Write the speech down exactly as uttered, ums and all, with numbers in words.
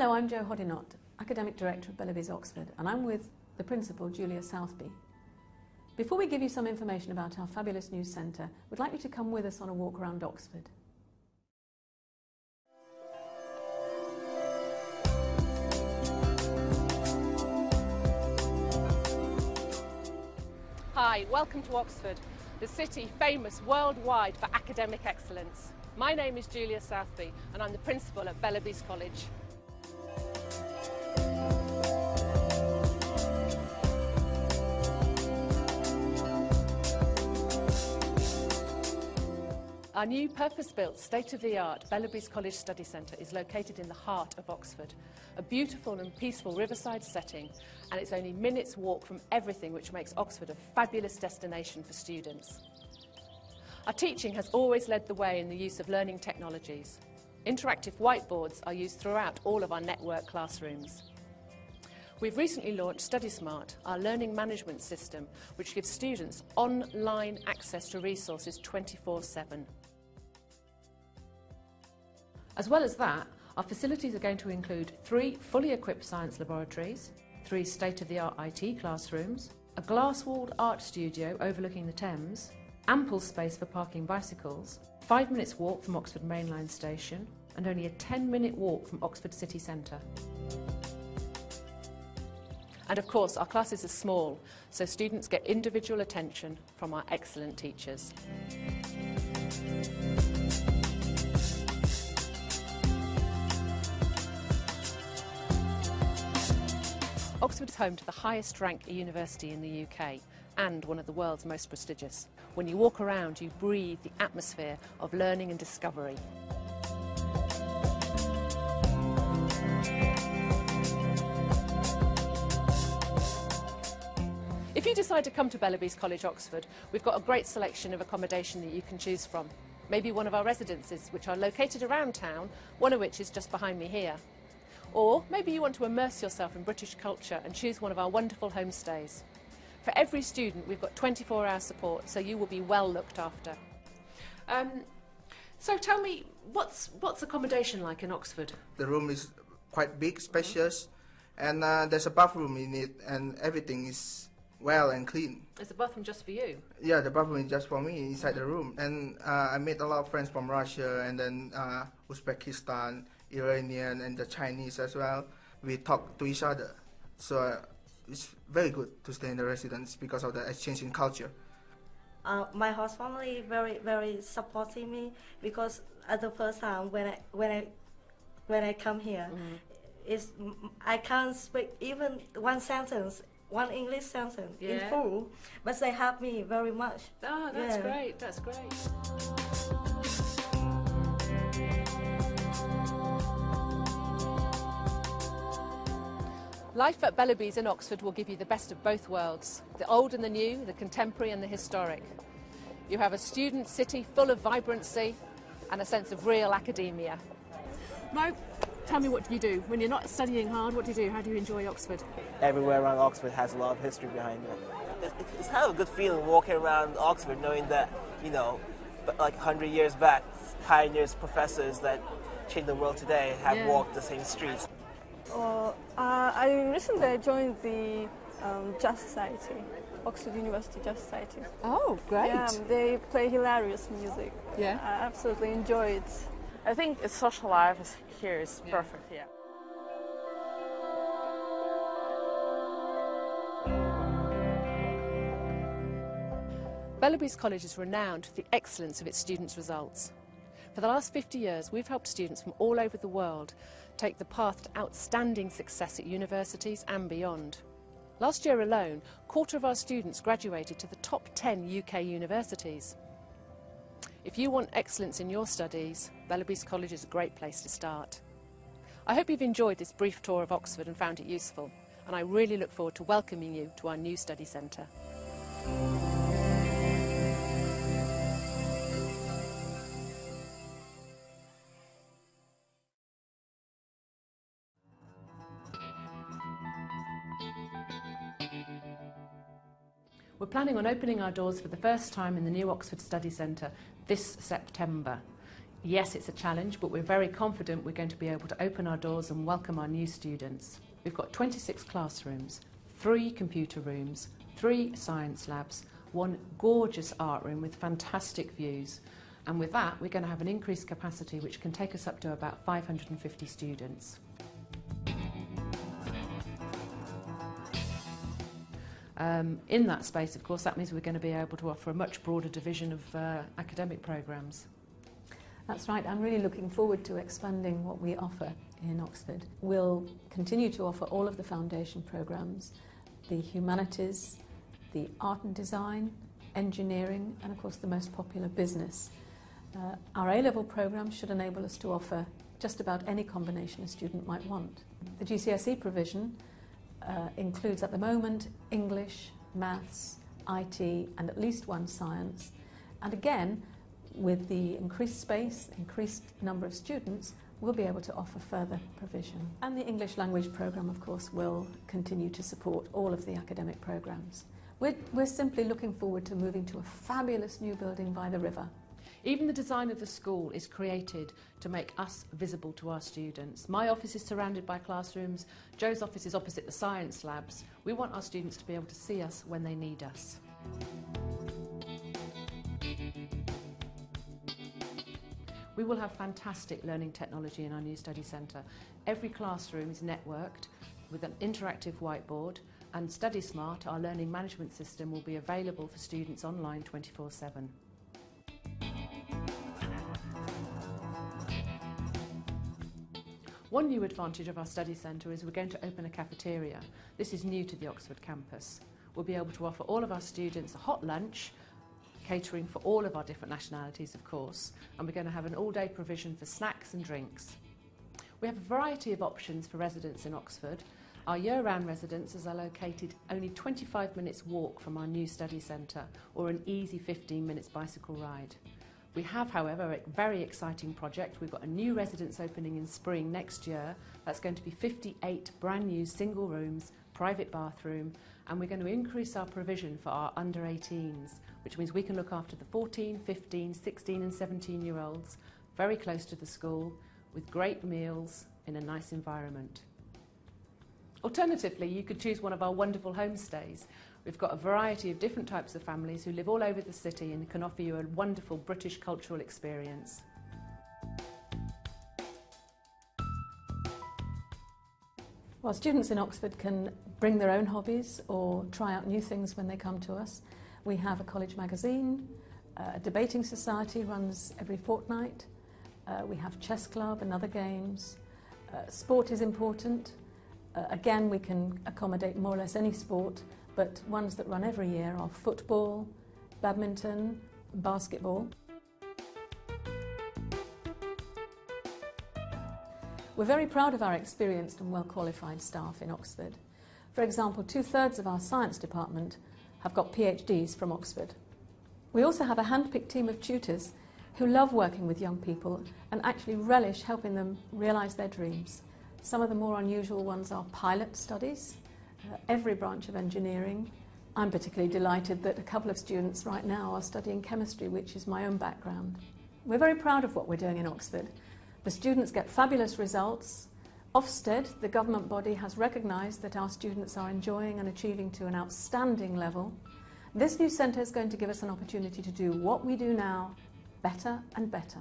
Hello, I'm Joe Hodinott, Academic Director of Bellerbys Oxford, and I'm with the Principal, Julia Southby. Before we give you some information about our fabulous new centre, we'd like you to come with us on a walk around Oxford. Hi, welcome to Oxford, the city famous worldwide for academic excellence. My name is Julia Southby, and I'm the Principal at Bellerbys College. Our new purpose-built, state-of-the-art Bellerbys College Study Centre is located in the heart of Oxford, a beautiful and peaceful riverside setting, and it's only minutes' walk from everything which makes Oxford a fabulous destination for students. Our teaching has always led the way in the use of learning technologies. Interactive whiteboards are used throughout all of our network classrooms. We've recently launched StudySmart, our learning management system, which gives students online access to resources twenty-four seven. As well as that, our facilities are going to include three fully equipped science laboratories, three state-of-the-art I T classrooms, a glass-walled art studio overlooking the Thames, ample space for parking bicycles, five minutes walk from Oxford Mainline Station, and only a ten minute walk from Oxford City Centre. And of course, our classes are small, so students get individual attention from our excellent teachers. Oxford is home to the highest ranked university in the U K and one of the world's most prestigious. When you walk around, you breathe the atmosphere of learning and discovery. If you decide to come to Bellerbys College, Oxford, we've got a great selection of accommodation that you can choose from. Maybe one of our residences, which are located around town, one of which is just behind me here. Or maybe you want to immerse yourself in British culture and choose one of our wonderful homestays. For every student, we've got twenty-four hour support, so you will be well looked after. Um, so tell me, what's, what's accommodation like in Oxford? The room is quite big, spacious, and uh, there's a bathroom in it, and everything is well and clean. Is the bathroom just for you? Yeah, the bathroom is just for me inside the room. And uh, I made a lot of friends from Russia and then uh, Uzbekistan, Iranian and the Chinese as well. We talk to each other. So uh, it's very good to stay in the residence because of the exchange in culture. Uh, my host family very, very supporting me because at the first time when I, when I, when I come here, mm-hmm. it's, I can't speak even one sentence. One English sentence yeah. in full, but they help me very much. Oh, that's yeah. great, that's great. Life at Bellerbys in Oxford will give you the best of both worlds, the old and the new, the contemporary and the historic. You have a student city full of vibrancy and a sense of real academia. Mo, tell me, what do you do? When you're not studying hard, what do you do? How do you enjoy Oxford? Everywhere around Oxford has a lot of history behind it. It's kind of a good feeling walking around Oxford knowing that, you know, like a hundred years back, pioneers, professors that changed the world today have yeah. walked the same streets. Well, uh, I recently joined the um, Jazz Society, Oxford University Jazz Society. Oh, great. Yeah, they play hilarious music. Yeah. I absolutely enjoy it. I think the social life is here is yeah. perfect, yeah. Bellerbys College is renowned for the excellence of its students' results. For the last fifty years, we've helped students from all over the world take the path to outstanding success at universities and beyond. Last year alone, a quarter of our students graduated to the top ten U K universities. If you want excellence in your studies, Bellerbys College is a great place to start. I hope you've enjoyed this brief tour of Oxford and found it useful, and I really look forward to welcoming you to our new study centre. We're planning on opening our doors for the first time in the new Oxford Study Centre this September. Yes, it's a challenge, but we're very confident we're going to be able to open our doors and welcome our new students. We've got twenty-six classrooms, three computer rooms, three science labs, one gorgeous art room with fantastic views. And with that, we're going to have an increased capacity which can take us up to about five hundred and fifty students. Um, in that space, of course, that means we're going to be able to offer a much broader division of uh, academic programmes. That's right. I'm really looking forward to expanding what we offer in Oxford. We'll continue to offer all of the foundation programmes, the humanities, the art and design, engineering and, of course, the most popular business. Uh, our A-level programme should enable us to offer just about any combination a student might want. The G C S E provision uh, includes, at the moment, English, maths, I T and at least one science. And again, with the increased space, increased number of students, we'll be able to offer further provision. And the English language programme, of course, will continue to support all of the academic programmes. We're, we're simply looking forward to moving to a fabulous new building by the river. Even the design of the school is created to make us visible to our students. My office is surrounded by classrooms. Joe's office is opposite the science labs. We want our students to be able to see us when they need us. We will have fantastic learning technology in our new study centre. Every classroom is networked with an interactive whiteboard. And StudySmart, our learning management system, will be available for students online twenty-four seven. One new advantage of our study centre is we're going to open a cafeteria. This is new to the Oxford campus. We'll be able to offer all of our students a hot lunch, catering for all of our different nationalities, of course, and we're going to have an all-day provision for snacks and drinks. We have a variety of options for residents in Oxford. Our year-round residences are located only twenty-five minutes walk from our new study centre or an easy fifteen minutes bicycle ride. We have, however, a very exciting project. We've got a new residence opening in spring next year. That's going to be fifty-eight brand new single rooms, private bathroom, and we're going to increase our provision for our under eighteens, which means we can look after the fourteen, fifteen, sixteen and seventeen year olds very close to the school with great meals in a nice environment. Alternatively, you could choose one of our wonderful homestays. We've got a variety of different types of families who live all over the city and can offer you a wonderful British cultural experience. Well, students in Oxford can bring their own hobbies or try out new things when they come to us. We have a college magazine, a debating society runs every fortnight, uh, we have chess club and other games. Uh, sport is important. Uh, again, we can accommodate more or less any sport, but ones that run every year are football, badminton, basketball. We're very proud of our experienced and well-qualified staff in Oxford. For example, two-thirds of our science department have got P H Ds from Oxford. We also have a hand-picked team of tutors who love working with young people and actually relish helping them realise their dreams. Some of the more unusual ones are pilot studies, uh, every branch of engineering. I'm particularly delighted that a couple of students right now are studying chemistry, which is my own background. We're very proud of what we're doing in Oxford. The students get fabulous results. Ofsted, the government body, has recognised that our students are enjoying and achieving to an outstanding level. This new centre is going to give us an opportunity to do what we do now better and better.